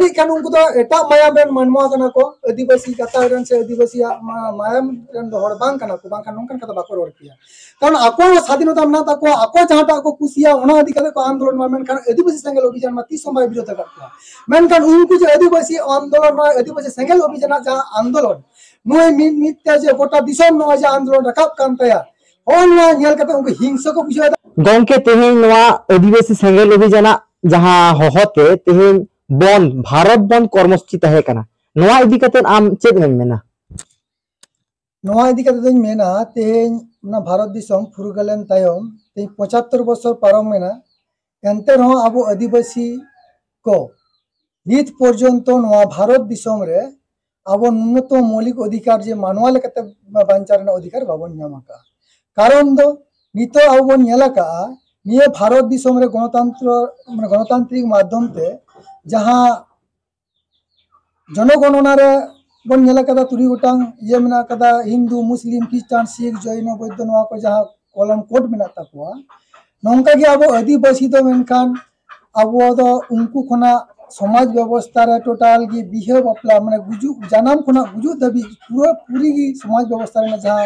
जानिकान उनको एटा मायाम रेन मानवा कना को आदिवासी गाता रेन से आदिवासी मायाम रेन हर बांग कना को बांग नंगकन कथा बाको रोर किया कारण आको स्वाधीनता मना ताको आको जाटा को कुसिया ओना अधिकार को आंदोलन मा मेनखान आदिवासी सेंगेल अभियान मा 30 समय विरोध करता मेनखान उनको जे आदिवासी आंदोलन मा आदिवासी सेंगेल अभियान जा आंदोलन नोय मिट मिटते जे गोटा दिसम नोय जे आंदोलन रखब कान तया ओनवा नेल कते उनको हिंसा को बुझाय गोंके तेहे नोवा आदिवासी सेंगेल अभियान जहां होहते तेहे बंद भारत बंद कर्मसूची तहे कना नोवा इदी कते आम चेक में मेना नोवा इदी कते दिन मेना तेहे ना भारत दिसम फुरगलन तायम ते 75 बछर पारम मेना एनते रहो अब आदिवासी को नित पर्यंत नोवा भारत दिसम रे अब न्यूनतम मौलिक अधिकार जे मानवा लेकते बांचार ना अधिकार बाबन न्यामका कारण दो नितो अब बन नेलाका निये भारत दिसम रे गणतंत्र माने गणतांत्रिक माध्यम ते जहां जनगणना रे बन नेलाका तुरी गोटांग ये मेना कदा हिंदू मुस्लिम ख्रिस्टान सिख जैन बौद्ध नवा को जहां कलम कोड मेना ताकुआ नंका गे अब आदिवासी दो मेनखान अब दो उनको खना समाज व्यवस्था रे टोटल गे बिहे बापला माने गुजु जन्म खना गुजु दबी पूरा पूरी गी समाज व्यवस्था रे जहां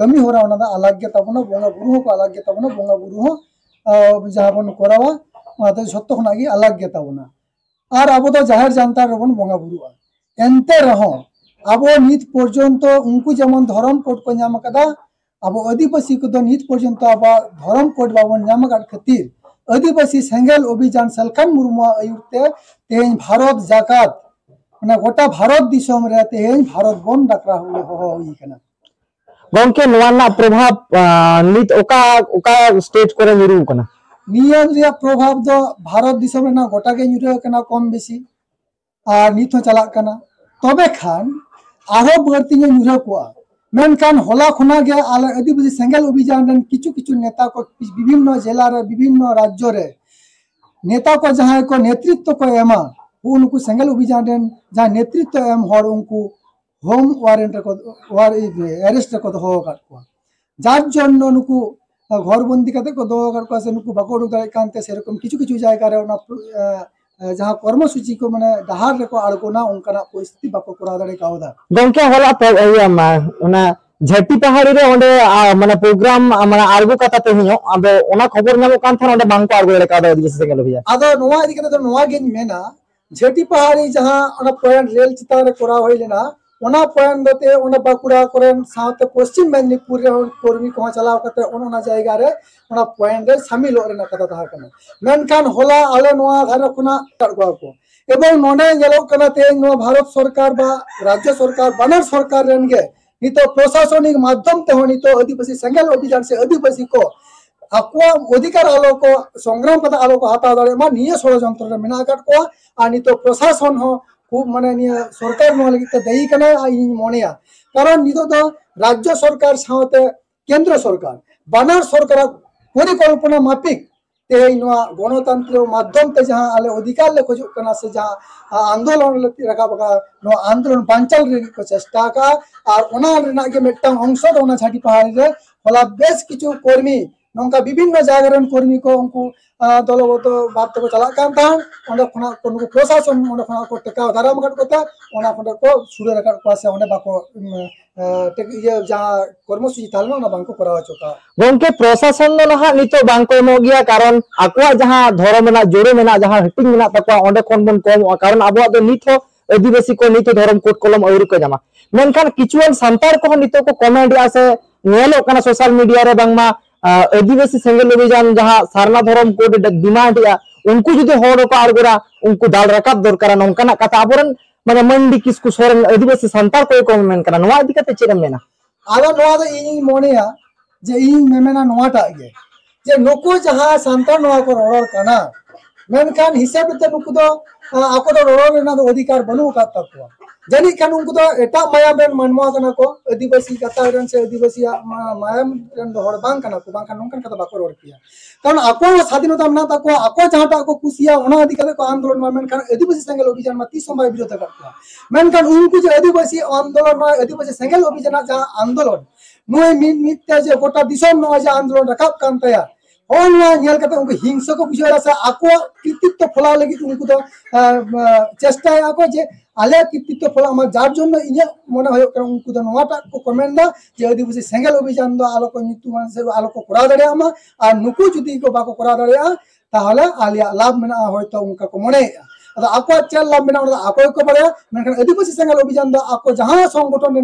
कमी हो रहा ना अलग गे ताबना बोंगा गुरु को अलग गे ताबना बोंगा गुरु हो जहां बन कोरावा माते सत्तो खना गे अलग गे ताबना और अब तो जाहिर जनता रे बन बोंगा गुरुआ एनते रहो अब नित पर्यंत उनको जेमन धर्म कोड को नाम कदा अब आदिवासी को नित पर्यंत अब धर्म कोड बाबन नाम काट खातिर आदिवासी सेंगेल अभियान सलखन मुर्मू आयुक्त तेन भारत जाकात ना गोटा भारत दिसम रे तेन भारत बन डकरा हो ई कना गंके नवाना प्रभाव नित ओका ओका स्टेट करे निरू कना नियन रिया प्रभाव दो भारत दिसम ना गोटा के निरू कना कम बेसी आ निथो चला कना तबे खान आरो बर्ती ने निरू को मेनखान होला खुना गे आदिवासी सेंगेल अभियान रन किचु किचु नेता को विभिन्न जिला रे विभिन्न राज्य रे नेता को जहां को नेतृत्व को एमा उनको सेंगेल अभियान रन जहां नेतृत्व एम हर उनको होम वारेंट को अरेस्ट को दो कर को जार जन्न नुकु घर बंदी कते को दो कर को से नुकु बको दुदाय कांते सेरकम किचु किचु जायगा रे ना जहां कर्मसूची को माने दाहार रे को आड़कोना उनका परिस्थिति बको करा दे काउदा गंके होला या ओना झटी पहाड़ी रे ओंडे माने प्रोग्राम हमरा आर्गो कथा ते हियो अब ओना खबर नामो कान थान ओंडे बांको आर्गो रे कादा दिस से गलो भैया आदो नोवा दिकते तो नोवा गेन मेना झटी पहाड़ी जहां ओना पॉइंट रेल चिता रे करा होइलेना ओना पॉइंट दते ओना बाकुड़ा करेन साथ पश्चिम मेदिनीपुर रे कर्मी को चलाव करते ओना जायगा रे ओना पॉइंट रे शामिल होरे ना कथा था कने मेनखान होला आले नोआ धार खुना करगवा को एवं नोने गेलो कने ते नो भारत सरकार बा राज्य सरकार बनर सरकार रेन गे नितो प्रशासनिक माध्यम ते होनी तो आदिवासी सेंगेल अभियान से आदिवासी को आकुआ अधिकार आलो को संग्राम पता आलो को हटा दारे मा निये षड़यंत्र रे मेना काट को आ नितो प्रशासन हो खूब माननीय सरकार नोल गिते दही कना इन मोनिया कारण नितो तो राज्य सरकार साथे केंद्र सरकार बनार सरकार परिकल्पना माफिक ते इनवा गणतंत्र माध्यम ते जहां आले अधिकार ले खोज कना से जहां आंदोलन ले रखा बका नो आंदोलन पांचल रे को चेष्टा का और ओना रेना के मेटा अंश ओना छाटी पहाड़ रे होला बेस किछु कर्मी नंका विभिन्न जागरण कर्मी को उनको दलगत बात को चला कान था ओना खना को प्रशासन ओना खना को टेका धाराम काट कोता ओना खना को सुरे रखा पास ओने बाको ये जा कर्मसूची तालमा ना बांको करावा चोका गंके प्रशासन ना हा नितो बांको एमो गया कारण आकुआ जहां धर्म ना जोरे मेना जहां हिटिंग मेना तकवा ओंडे खन बन कम कारण आबो दो नितो आदिवासी को नितो धर्म कोड कलम और को जमा मेनखान किचुअन संतार को नितो को कमेंट या से नेलो कना सोशल मीडिया रे बांगमा आदिवासी सेंगेल अभियान जहां सारना धर्म कोड डिमांड या उनको जुदे होड़ को आरगोरा उनको दाल रकाब दरकार नंकाना कथा आबरन माने मंडी किसको सोरेन आदिवासी संतार को कमेंट करा नवा दिकते चेरम मेना आदा नवा तो इन मोनेया जे इन मेमेना नवाटा गे जे नुको जहां संतार नवा को रोड़ कना मेनखान हिसाब ते नुको दो आको दो रोड़ ना दो अधिकार बनू का तकवा जनी खान उनको तो एटा मायाम रेन मानवा कना को आदिवासी गाता रेन से आदिवासी मायाम रेन हर बांग कना को बांग नंगकन कथा बाको रोर किया कारण आको स्वाधीनता मना ताको आको जाटा को कुसिया ओना अधिकार को आंदोलन मा मेनखान आदिवासी सेंगेल अभियान मा 30 समय विरोध करता मेनखान उनको जे आदिवासी आंदोलन मा आदिवासी सेंगेल अभियान जा आंदोलन नोय मिट मिटते जे गोटा दिसम नोय जे आंदोलन रखब कान तया हिंसा को बुझाला से कृतित्व फलाव लगे उनको चेष्टाया आले कृतित्व फलाव जार जन इन मन उनको कमेंट जे आदिवासी सेंगेल अभियान आलो को आलो को करा दामा और नुकू जुदी को बाको करा दाले आलिया लाभ मेना उनका को मने चल लाभ को बड़ा आदिवासी सेंगेल अभियान जहाँ संगठन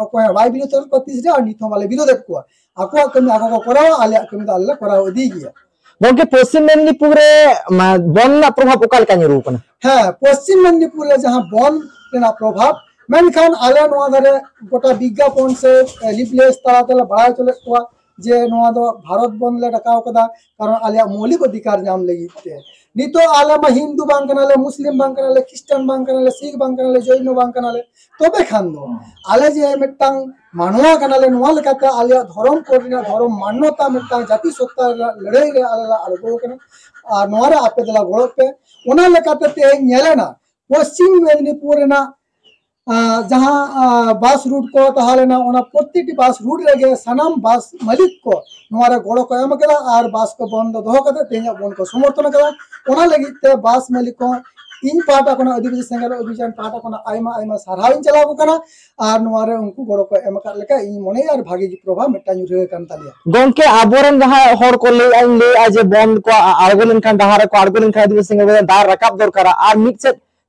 अकोय बाय बिरोध पार्टी से नित बाले बिरोध को कमी आको करावा आले कमी आले कराव इदी गया गंके पश्चिम मेदिनीपुर बन प्रभाव ओका हाँ पश्चिम मेदिनीपुर जहाँ बन प्रभाव मेखान आले धारे गोटा विज्ञापन से लिपलेस ताला बाढ़ चले को जे भारत बंद ले डाका कारण आलिया मौलिक अधिकार नाम लगे नित आले में हिंदू बांकनाले मुस्लिम बांकनाले ख्रिस्टान बांकनाले सिख बांकनाले जैन बांकनाले तबे खान दो आले जे मिट्टांग मानवा कनाले नोवा लेकाते आलिया धर्म कोडिना धर्म मान्यता मिट्टांग जाति सत्ता लड़ाई रे आला आड़गो कना आ नोवा रे आपे दला गोड़ पे ओना लेकाते ते नेलेना पश्चिम मेदिनीपुर ना जहाँ बस रूट को तहलेना ओना प्रत्येक बस रूट रेगे सानाम बस मालिक को नोवारे गोड़ो को एम केदा आर बस को बंद दोहो कते तेया बंद को समर्थन करा ओना लगित ते बस मालिक को इन पाटा कोना आदिवासी सेंगेल अभियान पाटा कोना आयमा आयमा सारहाइन चलावो कना आर नोवारे उनको गोड़ो को एम कर लेका इन मने आर भागे की प्रभाव मेटा जुरे कान तालिया गोंके आबोरन जहां हर को ले आइन ले आज बंद को आरगोलन खान दहार को आरगोलन खान आदिवासी सेंगेल दार रकाब दरकार आर मिक्स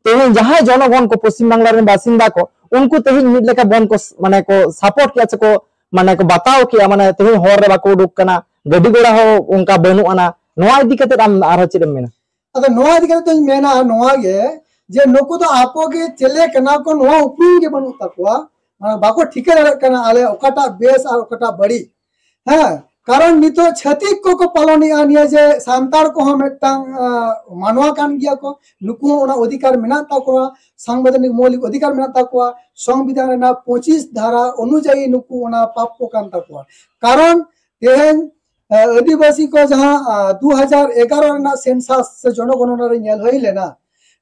तेज जहाँ जनगण को पश्चिम बांग्ला में बासिंदा को उनको तेज मिड लेकर बन को माने को सपोर्ट किया को माने को बताओ किया माने तेज हर रे बाको डुक कना गड्डी गोड़ा हो उनका बनू आना नोआ इदी कते आम आरो चेम मेना अद नोआ इदी कते तो मेना नोआ गे जे नोको तो आपो के चले कना को नोआ उपयोग के बनू तकवा माने बाको ठीके रे कना आले ओकाटा बेस आ ओकाटा बड़ी हां कारण नितो छतिक को पालन आनिया जे सानतार को हम एकटांग मानवा कान गिया को नुकु ओना अधिकार मेना ताको सांविधानिक मौलिक अधिकार मेना ताको संविधान रेना 25 धारा अनुजाई नुकु ओना पाप्पो कान ताको कारण तेहेन आदिवासी को जहां 2011 रेना सेंसास से जनगणना रे नेल होई लेना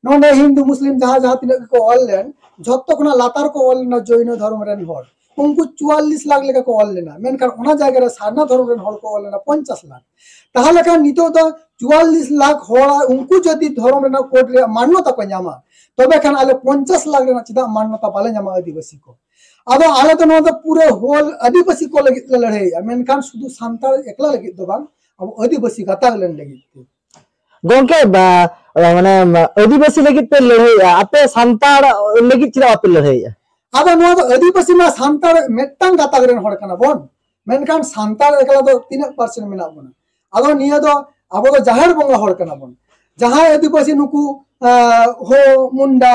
नोंडे हिंदू मुस्लिम जहां जहां तिन को ऑल लेन जत्तो कोना लातार को ऑल ना जैन धर्म रेन होर उनको 44 लाख लेकर को ऑल लेना मेनखान जगह सारना धर्म रेन हर को ऑल लेना 50 लाख नितो दा 44 लाख हर उनको जदि धर्म रेना कोड रे मान्यता को न्यामा तबे खान आले 50 लाख रेना चिदा मान्यता बाले न्यामा आदिवासी को अब आले तो नोदा पूरे होल आदिवासी को लगे लड़ाई मेनखान शुद्ध सानताल एकला लगे दो बांग अब आदिवासी गाता लेन लगे गोंके माने आदिवासी लगे पे लड़ाई आपे सानताल लगे चिदा आपे लड़ाई आदा नोआ तो आदिवासी में सानतार मेटांग गाता करेन हर कना बोन मेनखान सानतार एकला तो 3% मेना बोन आदा निया तो आबो तो जाहेर बंगा हर कना बोन जहां आदिवासी नुकु हो मुंडा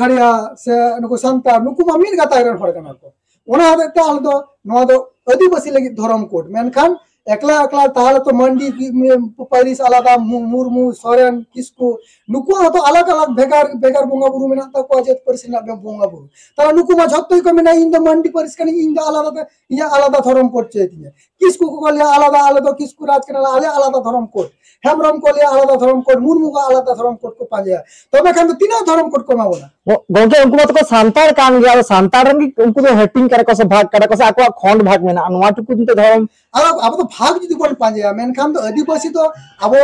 खड़िया से नुकु सानतार नुकु मामीन गाता करेन हर कना को ओना हते आल तो नोआ तो आदिवासी लगी धर्म कोड मेनखान एकला एकला ताल तो मंडी परिस आलादा मुर्मू सोरेन किसको नुकु तो अलग अलग बेकार बेकार बोंगा बुरु में ना को अजेत परिस ना बोंगा बुरु ताला नुकु मा झत्तई को में ना इन द मंडी परिस कनी इन द आलादा या आलादा धर्म कोड चाहिए किसको को ले आलादा आलादा किसको राज करना आलादा धर्म कोड हेमरम को ले आलादा धर्म कोड मुर्मू का आलादा धर्म कोड को पाजे तबे खान तो तीनों धर्म कोड को मा बोला गोंके उनको तो सांतार कान गया सांतार उनको तो हेटिंग करे को से भाग करे को से आको खंड भाग में ना अनवा टुकु तो धर्म अब तो भाग जुदी बोल पांजे मेनखान तो आदिवासी तो अब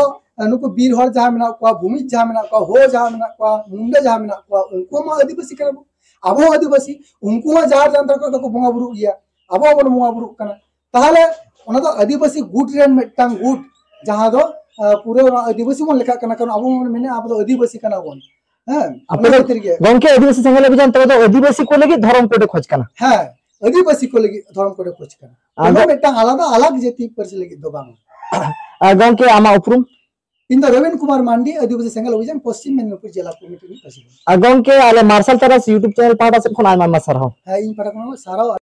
नुकु बीर हर जहाँ मेना को भूमि जहाँ मेना को हो जहाँ मेना को मुंडे जहाँ मेना को उनको मा आदिवासी करबो अब आदिवासी उनको मा जार जंत्र को तो बोंगा बुरु गया अब बन बोंगा बुरु कना ताहले ओना तो आदिवासी गुट रेन मेटांग गुट जहाँ दो पूरे आदिवासी मन लेखा कना कन अब मेने आप तो आदिवासी कना बोन हां अपने तरीके गंके आदिवासी संगले बिजन तो आदिवासी को लगी धर्म कोड खोज कना हां आदिवासी को लगी धर्म कोड खोज कना रबीन कुमार मांडी आदिवासी सेंगेल अभियान पश्चिम मेदिनीपुर जिला कमिटी के प्रेसिडेंट।